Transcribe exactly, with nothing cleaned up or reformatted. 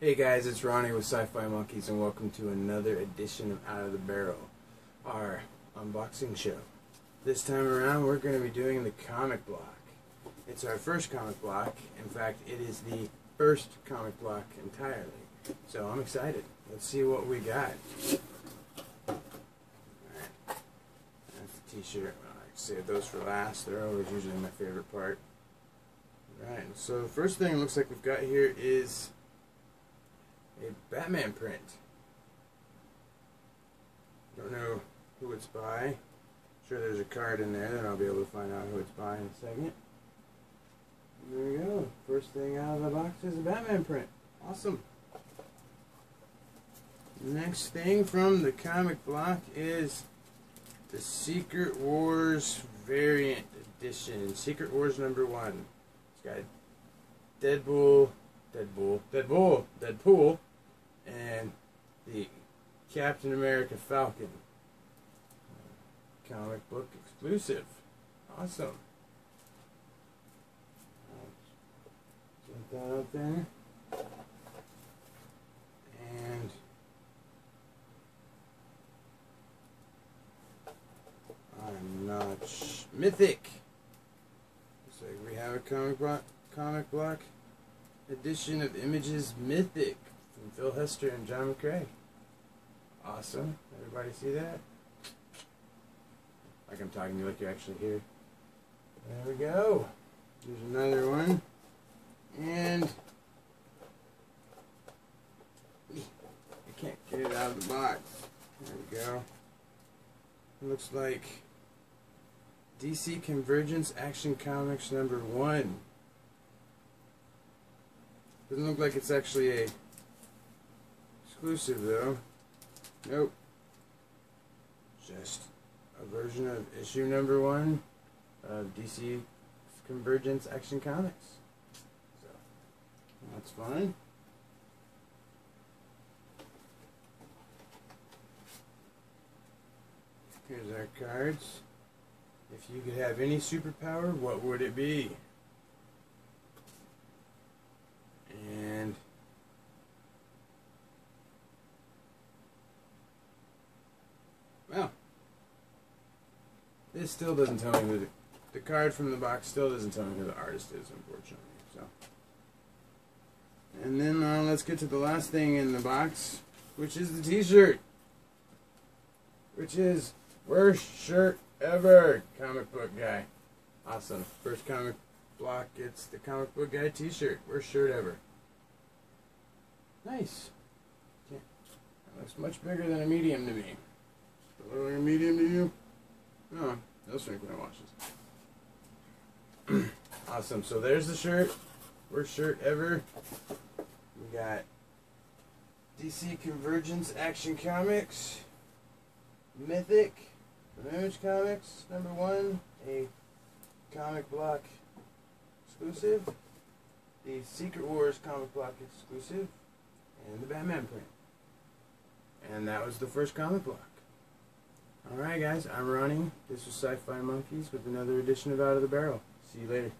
Hey guys, it's Ronnie with Sci-Fi Monkeys, and welcome to another edition of Out of the Barrel, our unboxing show. This time around, we're going to be doing the Comic Block. It's our first Comic Block. In fact, it is the first Comic Block entirely. So I'm excited. Let's see what we got. Alright, that's the t-shirt. I like to save those for last. They're always usually my favorite part. Alright, so the first thing it looks like we've got here is a Batman print. Don't know who it's by. I'm sure there's a card in there that I'll be able to find out who it's by in a second. There we go. First thing out of the box is a Batman print. Awesome. Next thing from the Comic Block is the Secret Wars variant edition. Secret Wars number one. It's got Deadpool, Deadpool, Deadpool, Deadpool. and the Captain America Falcon comic book exclusive. Awesome. Get that up there. And I'm not sh mythic. So we have a comic block, comic block edition of Image's Mythic from Phil Hester and John McCrae. Awesome. Everybody see that? Like I'm talking to you, like you're actually here. There we go. There's another one. And I can't get it out of the box. There we go. It looks like D C Convergence Action Comics number one. Doesn't look like it's actually a exclusive though. Nope. Just a version of issue number one of D C Convergence Action Comics. So that's fine. Here's our cards. If you could have any superpower, what would it be? And well, this still doesn't tell me who the, the card from the box still doesn't tell me who the artist is, unfortunately. So, and then uh, let's get to the last thing in the box, which is the T-shirt, which is worst shirt ever, comic book guy. Awesome. First comic block gets the comic book guy T-shirt. Worst shirt ever. Nice. Yeah. That looks much bigger than a medium to me. A little like a medium to you? No, those things when I wash this. Awesome. So there's the shirt. Worst shirt ever. We got D C Convergence Action Comics, Mythic from Image Comics number one, a comic block exclusive, the Secret Wars comic block exclusive, and the Batman print. And that was the first comic block. Alright guys, I'm Ronnie. This was Sci-Fi Monkeys with another edition of Out of the Barrel. See you later.